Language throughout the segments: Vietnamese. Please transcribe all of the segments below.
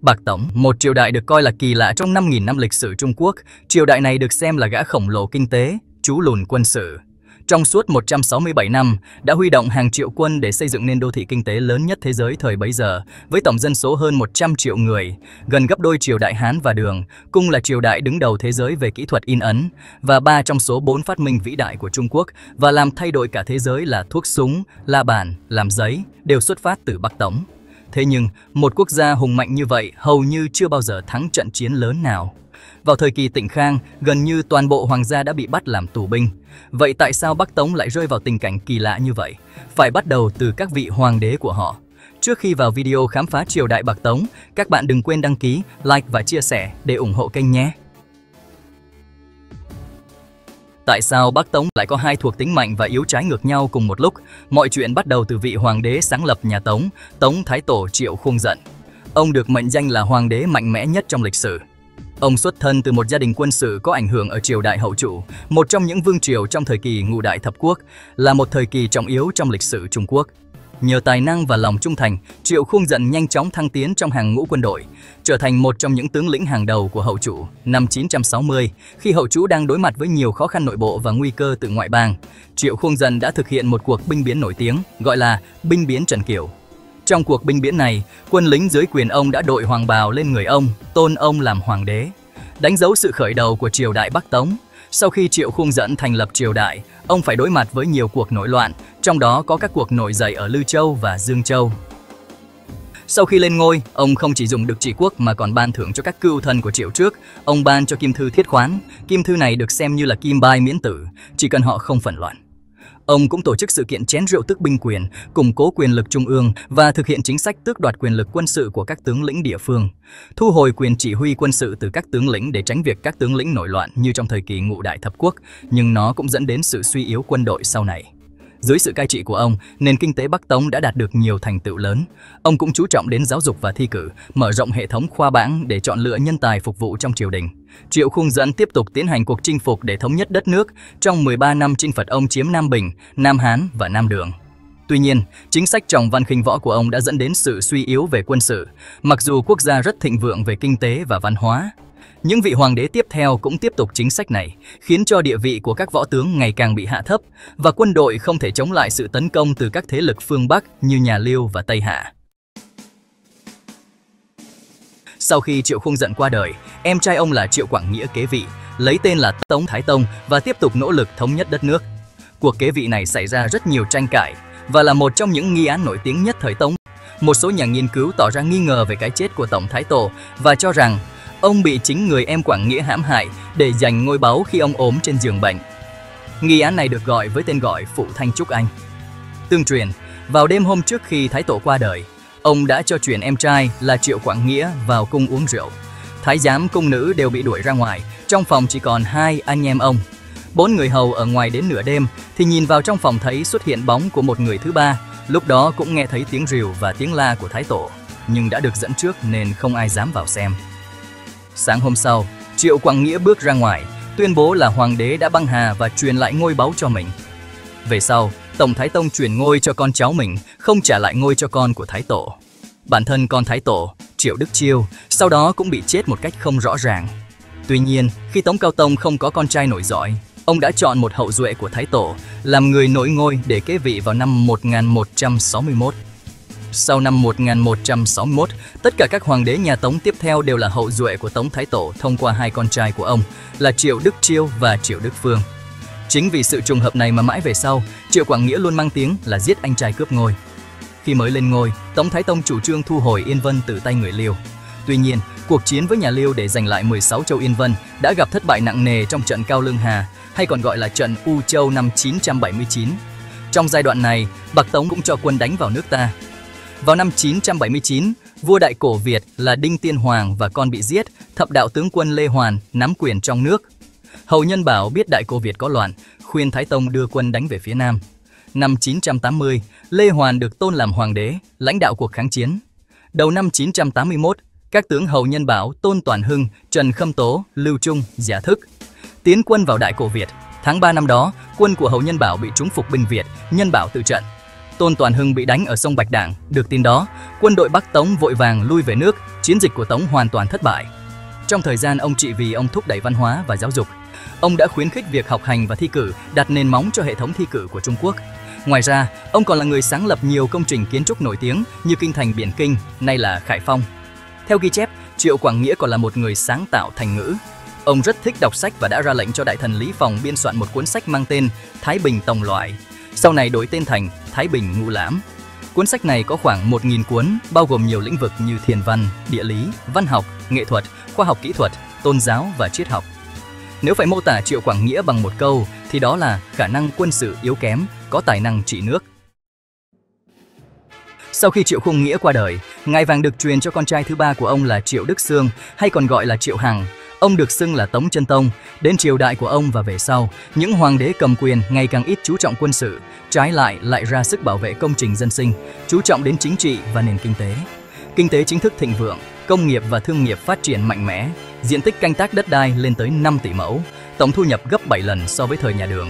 Bắc Tông, một triều đại được coi là kỳ lạ trong 5.000 năm lịch sử Trung Quốc, triều đại này được xem là gã khổng lồ kinh tế, chú lùn quân sự. Trong suốt 167 năm, đã huy động hàng triệu quân để xây dựng nên đô thị kinh tế lớn nhất thế giới thời bấy giờ, với tổng dân số hơn 100 triệu người, gần gấp đôi triều đại Hán và Đường, cùng là triều đại đứng đầu thế giới về kỹ thuật in ấn, và 3 trong số 4 phát minh vĩ đại của Trung Quốc và làm thay đổi cả thế giới là thuốc súng, la bàn, làm giấy, đều xuất phát từ Bắc Tông. Thế nhưng, một quốc gia hùng mạnh như vậy hầu như chưa bao giờ thắng trận chiến lớn nào. Vào thời kỳ Tịnh Khang, gần như toàn bộ hoàng gia đã bị bắt làm tù binh. Vậy tại sao Bắc Tông lại rơi vào tình cảnh kỳ lạ như vậy? Phải bắt đầu từ các vị hoàng đế của họ. Trước khi vào video khám phá triều đại Bắc Tông, các bạn đừng quên đăng ký, like và chia sẻ để ủng hộ kênh nhé. Tại sao Bắc Tông lại có hai thuộc tính mạnh và yếu trái ngược nhau cùng một lúc? Mọi chuyện bắt đầu từ vị hoàng đế sáng lập nhà Tống, Tông Thái Tổ Triệu Khuông Dận. Ông được mệnh danh là hoàng đế mạnh mẽ nhất trong lịch sử. Ông xuất thân từ một gia đình quân sự có ảnh hưởng ở triều đại Hậu Trụ, một trong những vương triều trong thời kỳ Ngũ Đại Thập Quốc, là một thời kỳ trọng yếu trong lịch sử Trung Quốc. Nhờ tài năng và lòng trung thành, Triệu Khuông Dận nhanh chóng thăng tiến trong hàng ngũ quân đội, trở thành một trong những tướng lĩnh hàng đầu của Hậu Trụ. Năm 960, khi Hậu Trụ đang đối mặt với nhiều khó khăn nội bộ và nguy cơ từ ngoại bang, Triệu Khuông Dận đã thực hiện một cuộc binh biến nổi tiếng, gọi là Binh Biến Trần Kiểu. Trong cuộc binh biến này, quân lính dưới quyền ông đã đội hoàng bào lên người ông, tôn ông làm hoàng đế, đánh dấu sự khởi đầu của triều đại Bắc Tống. Sau khi Triệu Khuông Dận thành lập triều đại, ông phải đối mặt với nhiều cuộc nổi loạn, trong đó có các cuộc nổi dậy ở Lư Châu và Dương Châu. Sau khi lên ngôi, ông không chỉ dùng được trị quốc mà còn ban thưởng cho các cựu thần của Triệu trước. Ông ban cho kim thư thiết khoán, kim thư này được xem như là kim bài miễn tử, chỉ cần họ không phản loạn. Ông cũng tổ chức sự kiện chén rượu tước binh quyền, củng cố quyền lực trung ương và thực hiện chính sách tước đoạt quyền lực quân sự của các tướng lĩnh địa phương, thu hồi quyền chỉ huy quân sự từ các tướng lĩnh để tránh việc các tướng lĩnh nổi loạn như trong thời kỳ Ngũ Đại Thập Quốc, nhưng nó cũng dẫn đến sự suy yếu quân đội sau này. Dưới sự cai trị của ông, nền kinh tế Bắc Tông đã đạt được nhiều thành tựu lớn. Ông cũng chú trọng đến giáo dục và thi cử, mở rộng hệ thống khoa bảng để chọn lựa nhân tài phục vụ trong triều đình. Triệu Khuông Dận tiếp tục tiến hành cuộc chinh phục để thống nhất đất nước. Trong 13 năm chinh phạt, ông chiếm Nam Bình, Nam Hán và Nam Đường. Tuy nhiên, chính sách trọng văn khinh võ của ông đã dẫn đến sự suy yếu về quân sự, mặc dù quốc gia rất thịnh vượng về kinh tế và văn hóa. Những vị hoàng đế tiếp theo cũng tiếp tục chính sách này, khiến cho địa vị của các võ tướng ngày càng bị hạ thấp và quân đội không thể chống lại sự tấn công từ các thế lực phương Bắc như nhà Liêu và Tây Hạ. Sau khi Triệu Khuông Dận qua đời, em trai ông là Triệu Quảng Nghĩa kế vị, lấy tên là Tông Thái Tông và tiếp tục nỗ lực thống nhất đất nước. Cuộc kế vị này xảy ra rất nhiều tranh cãi và là một trong những nghi án nổi tiếng nhất thời Tống. Một số nhà nghiên cứu tỏ ra nghi ngờ về cái chết của Tổng Thái Tổ và cho rằng ông bị chính người em Quảng Nghĩa hãm hại để giành ngôi báu khi ông ốm trên giường bệnh. Nghi án này được gọi với tên gọi Phụ Thanh Chúc Anh. Tương truyền, vào đêm hôm trước khi Thái Tổ qua đời, ông đã cho chuyển em trai là Triệu Quảng Nghĩa vào cung uống rượu. Thái giám cung nữ đều bị đuổi ra ngoài, trong phòng chỉ còn hai anh em ông. 4 người hầu ở ngoài đến nửa đêm thì nhìn vào trong phòng thấy xuất hiện bóng của một người thứ ba, lúc đó cũng nghe thấy tiếng rìu và tiếng la của Thái Tổ, nhưng đã được dẫn trước nên không ai dám vào xem. Sáng hôm sau, Triệu Quảng Nghĩa bước ra ngoài, tuyên bố là hoàng đế đã băng hà và truyền lại ngôi báu cho mình. Về sau, Tổng Thái Tông truyền ngôi cho con cháu mình, không trả lại ngôi cho con của Thái Tổ. Bản thân con Thái Tổ, Triệu Đức Chiêu, sau đó cũng bị chết một cách không rõ ràng. Tuy nhiên, khi Tống Cao Tông không có con trai nổi giỏi, ông đã chọn một hậu duệ của Thái Tổ làm người nối ngôi để kế vị vào năm 1161. Sau năm 1161, tất cả các hoàng đế nhà Tống tiếp theo đều là hậu duệ của Tống Thái Tổ thông qua hai con trai của ông là Triệu Đức Chiêu và Triệu Đức Phương. Chính vì sự trùng hợp này mà mãi về sau, Triệu Quảng Nghĩa luôn mang tiếng là giết anh trai cướp ngôi. Khi mới lên ngôi, Tống Thái Tông chủ trương thu hồi Yên Vân từ tay người Liêu. Tuy nhiên, cuộc chiến với nhà Liêu để giành lại 16 châu Yên Vân đã gặp thất bại nặng nề trong trận Cao Lương Hà, hay còn gọi là trận U Châu năm 979. Trong giai đoạn này, Bắc Tống cũng cho quân đánh vào nước ta. Vào năm 979, vua Đại Cổ Việt là Đinh Tiên Hoàng và con bị giết, thập đạo tướng quân Lê Hoàn nắm quyền trong nước. Hầu Nhân Bảo biết Đại Cổ Việt có loạn, khuyên Thái Tông đưa quân đánh về phía Nam. Năm 980, Lê Hoàn được tôn làm hoàng đế, lãnh đạo cuộc kháng chiến. Đầu năm 981, các tướng Hầu Nhân Bảo, Tôn Toàn Hưng, Trần Khâm Tố, Lưu Trung, Giả Thức tiến quân vào Đại Cổ Việt. Tháng 3 năm đó, quân của Hầu Nhân Bảo bị trúng phục binh Việt, Nhân Bảo tự trận. Tôn Toàn Hưng bị đánh ở sông Bạch Đảng. Được tin đó, quân đội Bắc Tống vội vàng lui về nước, chiến dịch của Tống hoàn toàn thất bại. Trong thời gian ông trị vì, ông thúc đẩy văn hóa và giáo dục. Ông đã khuyến khích việc học hành và thi cử, đặt nền móng cho hệ thống thi cử của Trung Quốc. Ngoài ra, ông còn là người sáng lập nhiều công trình kiến trúc nổi tiếng như Kinh Thành Biển Kinh, nay là Khải Phong. Theo ghi chép, Triệu Quảng Nghĩa còn là một người sáng tạo thành ngữ. Ông rất thích đọc sách và đã ra lệnh cho đại thần Lý Phòng biên soạn một cuốn sách mang tên Thái Bình Tổng Loại, sau này đổi tên thành Thái Bình Ngụ Lãm. Cuốn sách này có khoảng 1000 cuốn, bao gồm nhiều lĩnh vực như thiên văn, địa lý, văn học, nghệ thuật, khoa học kỹ thuật, tôn giáo và triết học. Nếu phải mô tả Triệu Quảng Nghĩa bằng một câu thì đó là khả năng quân sự yếu kém, có tài năng trị nước. Sau khi Triệu Khuông Nghĩa qua đời, ngai vàng được truyền cho con trai thứ ba của ông là Triệu Đức Xương, hay còn gọi là Triệu Hằng. Ông được xưng là Tông Chân Tông. Đến triều đại của ông và về sau, những hoàng đế cầm quyền ngày càng ít chú trọng quân sự, trái lại ra sức bảo vệ công trình dân sinh, chú trọng đến chính trị và nền kinh tế. Kinh tế chính thức thịnh vượng, công nghiệp và thương nghiệp phát triển mạnh mẽ, diện tích canh tác đất đai lên tới 5 tỷ mẫu, tổng thu nhập gấp 7 lần so với thời nhà Đường.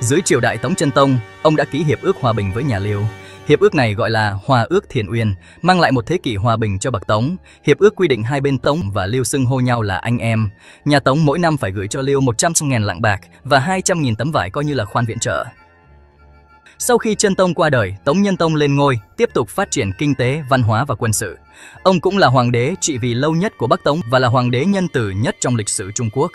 Dưới triều đại Tống Chân Tông, ông đã ký hiệp ước hòa bình với nhà Liêu. Hiệp ước này gọi là Hòa Ước Thiền Uyên, mang lại một thế kỷ hòa bình cho Bắc Tống. Hiệp ước quy định hai bên Tống và Liêu xưng hô nhau là anh em. Nhà Tống mỗi năm phải gửi cho Liêu 100.000 lạng bạc và 200.000 tấm vải coi như là khoan viện trợ. Sau khi Chân Tông qua đời, Tống Nhân Tông lên ngôi, tiếp tục phát triển kinh tế, văn hóa và quân sự. Ông cũng là hoàng đế trị vì lâu nhất của Bắc Tống và là hoàng đế nhân từ nhất trong lịch sử Trung Quốc.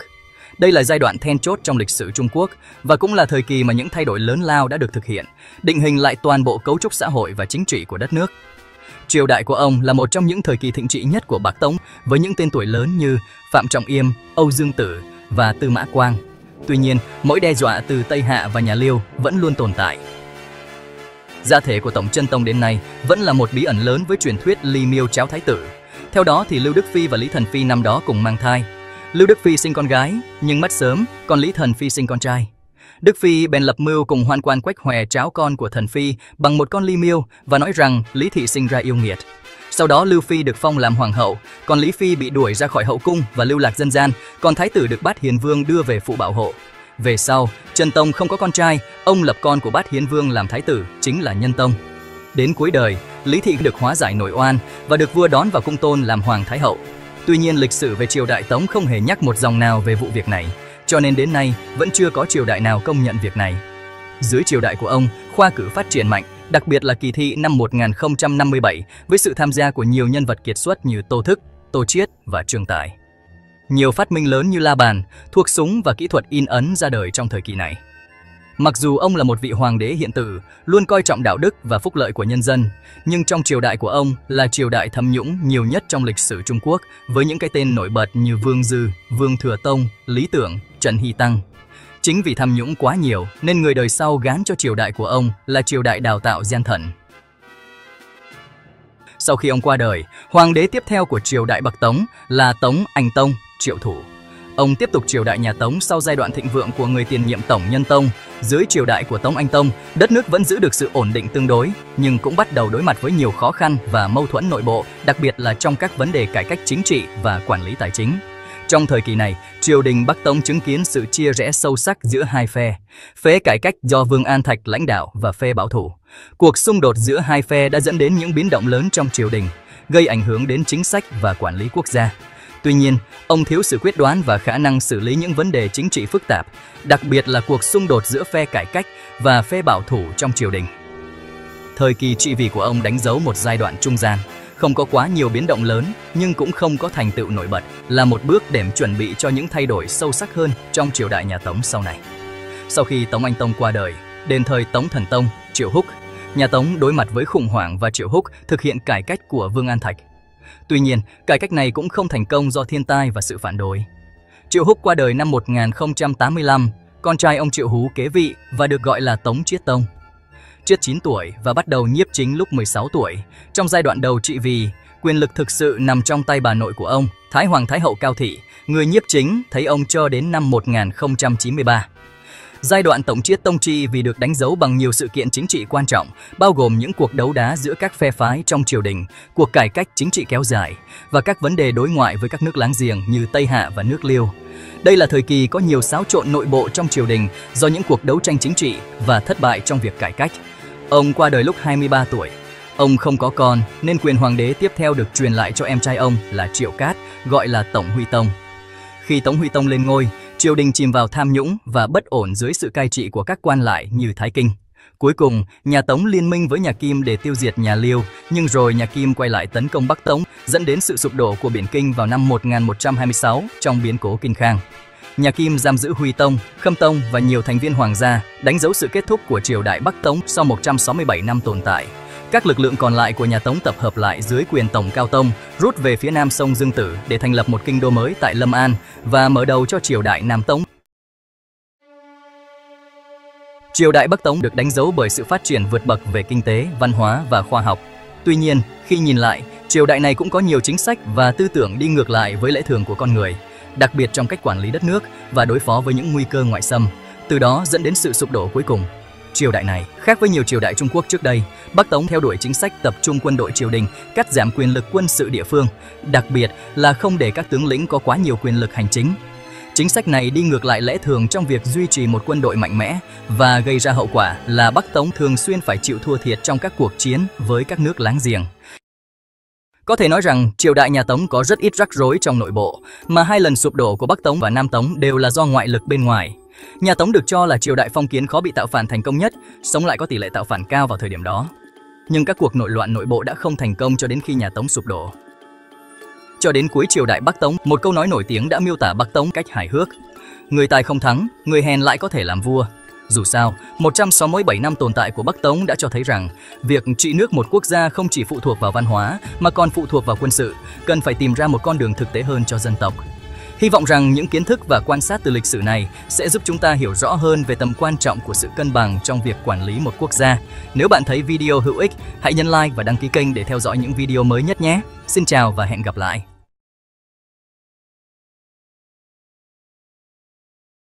Đây là giai đoạn then chốt trong lịch sử Trung Quốc và cũng là thời kỳ mà những thay đổi lớn lao đã được thực hiện, định hình lại toàn bộ cấu trúc xã hội và chính trị của đất nước. Triều đại của ông là một trong những thời kỳ thịnh trị nhất của Bắc Tống, với những tên tuổi lớn như Phạm Trọng Yêm, Âu Dương Tử và Tư Mã Quang. Tuy nhiên, mối đe dọa từ Tây Hạ và nhà Liêu vẫn luôn tồn tại. Gia thế của Tống Chân Tông đến nay vẫn là một bí ẩn lớn với truyền thuyết Ly Miêu Cháo Thái Tử. Theo đó thì Lưu Đức Phi và Lý Thần Phi năm đó cùng mang thai. Lưu Đức Phi sinh con gái nhưng mất sớm, còn Lý Thần Phi sinh con trai. Đức Phi bèn lập mưu cùng hoạn quan Quách Hòe tráo con của Thần Phi bằng một con Ly Miêu và nói rằng Lý thị sinh ra yêu nghiệt. Sau đó Lưu Phi được phong làm hoàng hậu, còn Lý Phi bị đuổi ra khỏi hậu cung và lưu lạc dân gian, còn Thái tử được Bát Hiền Vương đưa về phụ bảo hộ. Về sau, Chân Tông không có con trai, ông lập con của Bát Hiến Vương làm thái tử, chính là Nhân Tông. Đến cuối đời, Lý thị được hóa giải nổi oan và được vua đón vào cung tôn làm hoàng thái hậu. Tuy nhiên, lịch sử về triều đại Tống không hề nhắc một dòng nào về vụ việc này, cho nên đến nay vẫn chưa có triều đại nào công nhận việc này. Dưới triều đại của ông, khoa cử phát triển mạnh, đặc biệt là kỳ thi năm 1057 với sự tham gia của nhiều nhân vật kiệt xuất như Tô Thức, Tô Chiết và Trương Tài. Nhiều phát minh lớn như la bàn, thuốc súng và kỹ thuật in ấn ra đời trong thời kỳ này. Mặc dù ông là một vị hoàng đế hiện tử, luôn coi trọng đạo đức và phúc lợi của nhân dân, nhưng trong triều đại của ông là triều đại tham nhũng nhiều nhất trong lịch sử Trung Quốc, với những cái tên nổi bật như Vương Dư, Vương Thừa Tông, Lý Tưởng, Trần Hy Tăng. Chính vì tham nhũng quá nhiều nên người đời sau gán cho triều đại của ông là triều đại đào tạo gian thần. Sau khi ông qua đời, hoàng đế tiếp theo của triều đại Bắc Tống là Tống Anh Tông, Triệu Thủ. Ông tiếp tục triều đại nhà Tống sau giai đoạn thịnh vượng của người tiền nhiệm Tổng Nhân Tông. Dưới triều đại của Tống Anh Tông, đất nước vẫn giữ được sự ổn định tương đối, nhưng cũng bắt đầu đối mặt với nhiều khó khăn và mâu thuẫn nội bộ, đặc biệt là trong các vấn đề cải cách chính trị và quản lý tài chính. Trong thời kỳ này, triều đình Bắc Tống chứng kiến sự chia rẽ sâu sắc giữa hai phe, phe cải cách do Vương An Thạch lãnh đạo và phe bảo thủ. Cuộc xung đột giữa hai phe đã dẫn đến những biến động lớn trong triều đình, gây ảnh hưởng đến chính sách và quản lý quốc gia. Tuy nhiên, ông thiếu sự quyết đoán và khả năng xử lý những vấn đề chính trị phức tạp, đặc biệt là cuộc xung đột giữa phe cải cách và phe bảo thủ trong triều đình. Thời kỳ trị vì của ông đánh dấu một giai đoạn trung gian, không có quá nhiều biến động lớn nhưng cũng không có thành tựu nổi bật, là một bước để chuẩn bị cho những thay đổi sâu sắc hơn trong triều đại nhà Tống sau này. Sau khi Tống Anh Tông qua đời, đến thời Tống Thần Tông, Triệu Húc, nhà Tống đối mặt với khủng hoảng và Triệu Húc thực hiện cải cách của Vương An Thạch. Tuy nhiên, cải cách này cũng không thành công do thiên tai và sự phản đối. Triệu Húc qua đời năm 1085, con trai ông Triệu Hú kế vị và được gọi là Tống Chiết Tông. Chiết 9 tuổi và bắt đầu nhiếp chính lúc 16 tuổi. Trong giai đoạn đầu trị vì, quyền lực thực sự nằm trong tay bà nội của ông, Thái Hoàng Thái Hậu Cao Thị, người nhiếp chính thấy ông cho đến năm 1093. Giai đoạn Tống Chiết Tông trị vì được đánh dấu bằng nhiều sự kiện chính trị quan trọng, bao gồm những cuộc đấu đá giữa các phe phái trong triều đình, cuộc cải cách chính trị kéo dài và các vấn đề đối ngoại với các nước láng giềng như Tây Hạ và nước Liêu. Đây là thời kỳ có nhiều xáo trộn nội bộ trong triều đình do những cuộc đấu tranh chính trị và thất bại trong việc cải cách. Ông qua đời lúc 23 tuổi. Ông không có con nên quyền hoàng đế tiếp theo được truyền lại cho em trai ông là Triệu Cát, gọi là Tổng Huy Tông. Khi Tống Huy Tông lên ngôi, triều đình chìm vào tham nhũng và bất ổn dưới sự cai trị của các quan lại như Thái Kinh. Cuối cùng, nhà Tống liên minh với nhà Kim để tiêu diệt nhà Liêu, nhưng rồi nhà Kim quay lại tấn công Bắc Tống, dẫn đến sự sụp đổ của Biển Kinh vào năm 1126 trong biến cố Kinh Khang. Nhà Kim giam giữ Huy Tông, Khâm Tông và nhiều thành viên hoàng gia, đánh dấu sự kết thúc của triều đại Bắc Tống sau 167 năm tồn tại. Các lực lượng còn lại của nhà Tống tập hợp lại dưới quyền Tông Cao Tông, rút về phía nam sông Dương Tử để thành lập một kinh đô mới tại Lâm An và mở đầu cho triều đại Nam Tống. Triều đại Bắc Tống được đánh dấu bởi sự phát triển vượt bậc về kinh tế, văn hóa và khoa học. Tuy nhiên, khi nhìn lại, triều đại này cũng có nhiều chính sách và tư tưởng đi ngược lại với lẽ thường của con người, đặc biệt trong cách quản lý đất nước và đối phó với những nguy cơ ngoại xâm, từ đó dẫn đến sự sụp đổ cuối cùng. Triều đại này, khác với nhiều triều đại Trung Quốc trước đây, Bắc Tống theo đuổi chính sách tập trung quân đội triều đình, cắt giảm quyền lực quân sự địa phương, đặc biệt là không để các tướng lĩnh có quá nhiều quyền lực hành chính. Chính sách này đi ngược lại lẽ thường trong việc duy trì một quân đội mạnh mẽ và gây ra hậu quả là Bắc Tống thường xuyên phải chịu thua thiệt trong các cuộc chiến với các nước láng giềng. Có thể nói rằng triều đại nhà Tống có rất ít rắc rối trong nội bộ, mà hai lần sụp đổ của Bắc Tống và Nam Tống đều là do ngoại lực bên ngoài. Nhà Tống được cho là triều đại phong kiến khó bị tạo phản thành công nhất, song lại có tỷ lệ tạo phản cao vào thời điểm đó. Nhưng các cuộc nội loạn nội bộ đã không thành công cho đến khi nhà Tống sụp đổ. Cho đến cuối triều đại Bắc Tống, một câu nói nổi tiếng đã miêu tả Bắc Tống cách hài hước: người tài không thắng, người hèn lại có thể làm vua. Dù sao, 167 năm tồn tại của Bắc Tống đã cho thấy rằng việc trị nước một quốc gia không chỉ phụ thuộc vào văn hóa mà còn phụ thuộc vào quân sự, cần phải tìm ra một con đường thực tế hơn cho dân tộc. Hy vọng rằng những kiến thức và quan sát từ lịch sử này sẽ giúp chúng ta hiểu rõ hơn về tầm quan trọng của sự cân bằng trong việc quản lý một quốc gia. Nếu bạn thấy video hữu ích, hãy nhấn like và đăng ký kênh để theo dõi những video mới nhất nhé. Xin chào và hẹn gặp lại!